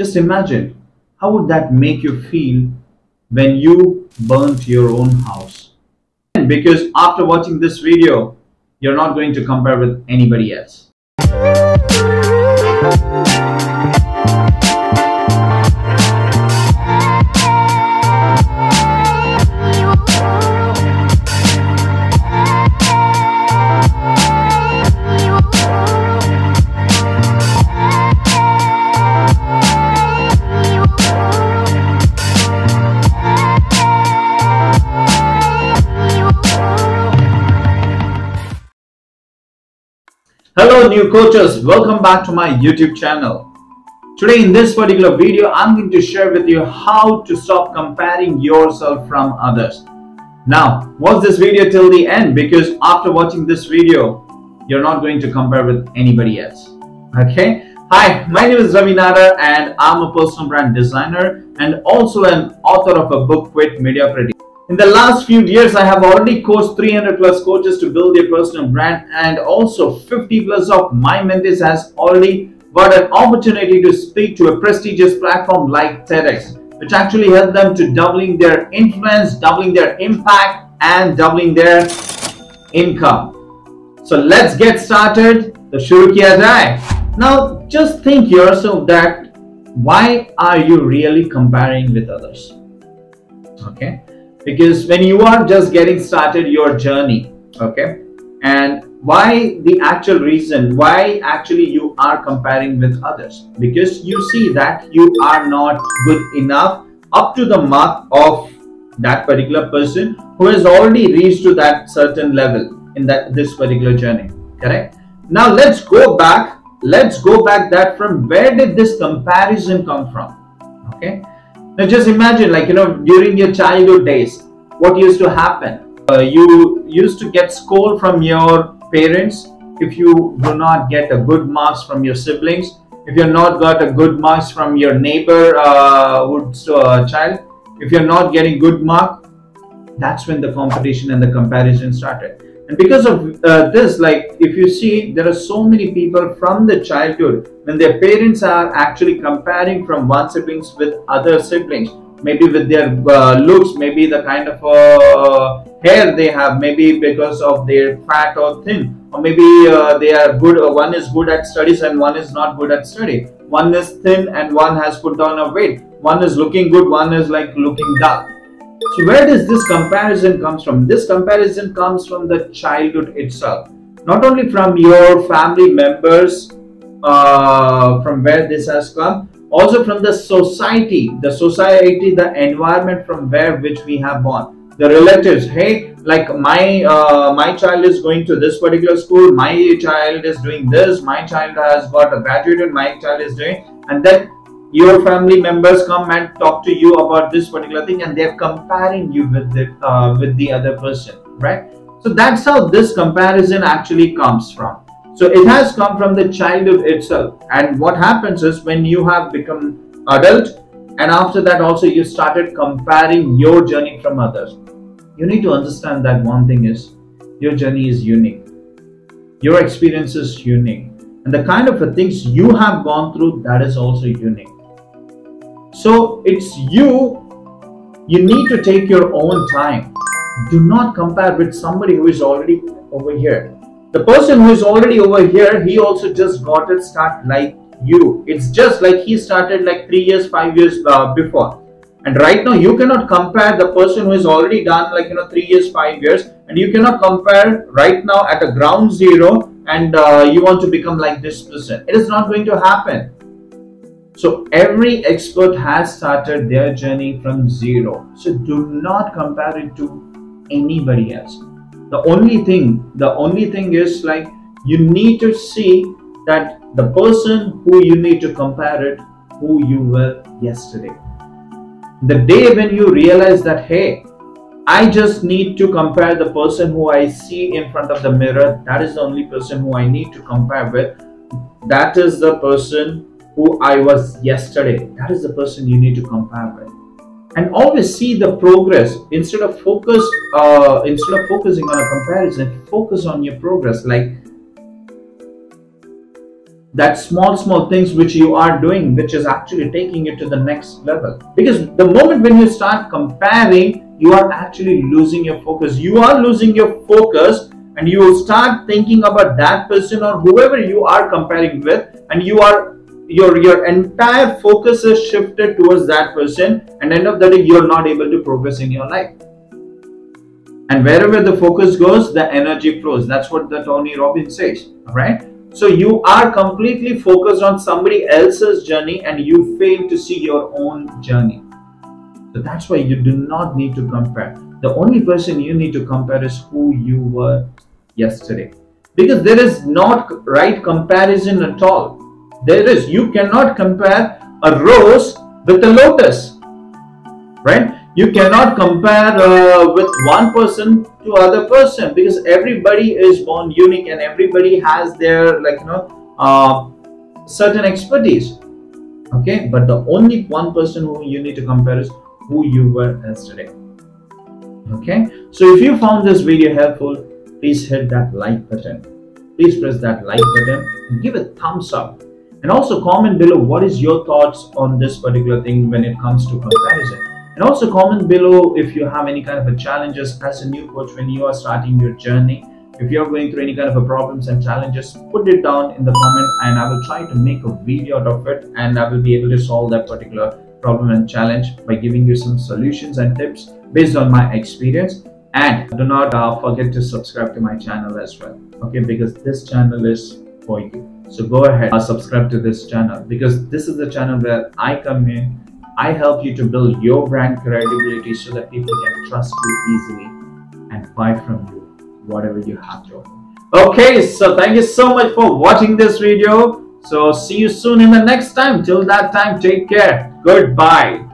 Just imagine, how would that make you feel when you burnt your own house? Because after watching this video, you're not going to compare with anybody else. Hello new coaches, welcome back to my YouTube channel. Today in this particular video, I'm going to share with you how to stop comparing yourself from others. Now, watch this video till the end because after watching this video, you're not going to compare with anybody else. Okay? Hi, my name is Ravi Nadar and I'm a personal brand designer and also an author of a book, Quit Mediocrity. In the last few years, I have already coached 300 plus coaches to build their personal brand, and also 50 plus of my mentees has already got an opportunity to speak to a prestigious platform like TEDx, which actually helped them to doubling their influence, doubling their impact and doubling their income. So let's get started. तो शुरू किया जाए. Now just think yourself that why are you really comparing with others? Okay? Because when you are just getting started your journey, okay, and why the actual reason why actually you are comparing with others, because you see that you are not good enough up to the mark of that particular person who has already reached to that certain level in that this particular journey. Correct? Now let's go back that from where did this comparison come from? Okay. Now just imagine, like, you know, during your childhood days, what used to happen? You used to get scolded from your parents if you do not get a good marks from your siblings, if you're not got a good marks from your neighbor child, if you're not getting good mark, that's when the competition and the comparison started. And because of this, like, if you see, there are so many people from the childhood when their parents are actually comparing from one siblings with other siblings, maybe with their looks, maybe the kind of hair they have, maybe because of their fat or thin, or maybe they are good, one is good at studies and one is not good at study, one is thin and one has put down a weight, one is looking good, one is like looking dark. So where does this comparison comes from? This comparison comes from the childhood itself, not only from your family members, from where this has come, also from the society, the environment from where which we have born, the relatives. Hey, like my child is going to this particular school, my child is doing this, my child has got graduated, my child is doing, and then your family members come and talk to you about this particular thing, and they're comparing you with the other person, right? So that's how this comparison actually comes from. So it has come from the childhood itself. And what happens is when you have become adult, and after that also you started comparing your journey from others. You need to understand that one thing is your journey is unique. Your experience is unique. And the kind of things you have gone through, that is also unique. So it's you need to take your own time. Do not compare with somebody who is already over here. The person who is already over here, he also just got it start like you. It's just like he started like 3 years, 5 years before. And right now you cannot compare the person who is already done like, you know, 3 years, 5 years, and you cannot compare right now at a ground zero and you want to become like this person. It is not going to happen. So every expert has started their journey from zero. So do not compare it to anybody else. The only thing is, like, you need to see that the person who you need to compare it, who you were yesterday. The day when you realize that, hey, I just need to compare the person who I see in front of the mirror, that is the only person who I need to compare with. That is the person who I was yesterday. That is the person you need to compare with. And always see the progress. Instead of focusing on a comparison, focus on your progress. Like, that small things which you are doing, which is actually taking you to the next level. Because the moment when you start comparing, you are actually losing your focus. You are losing your focus and you will start thinking about that person or whoever you are comparing with, and you are your entire focus is shifted towards that person, and end of the day you're not able to progress in your life. And wherever the focus goes, the energy flows. That's what the Tony Robbins says, right? So you are completely focused on somebody else's journey and you fail to see your own journey. So that's why you do not need to compare. The only person you need to compare is who you were yesterday. Because there is not right comparison at all. There is, you cannot compare a rose with a lotus, right? You cannot compare with one person to other person, because everybody is born unique and everybody has their certain expertise, okay? But the only one person who you need to compare is who you were yesterday, okay? So if you found this video helpful, please hit that like button. Please press that like button and give a thumbs up. And also comment below what is your thoughts on this particular thing when it comes to comparison. And also comment below if you have any kind of a challenges as a new coach when you are starting your journey. If you are going through any kind of a problems and challenges, put it down in the comment and I will try to make a video out of it, and I will be able to solve that particular problem and challenge by giving you some solutions and tips based on my experience. And do not forget to subscribe to my channel as well, okay? Because this channel is for you. So go ahead and subscribe to this channel, because this is the channel where I come in. I help you to build your brand credibility so that people can trust you easily and buy from you whatever you have to offer. Okay, so thank you so much for watching this video. So see you soon in the next time. Till that time, take care. Goodbye.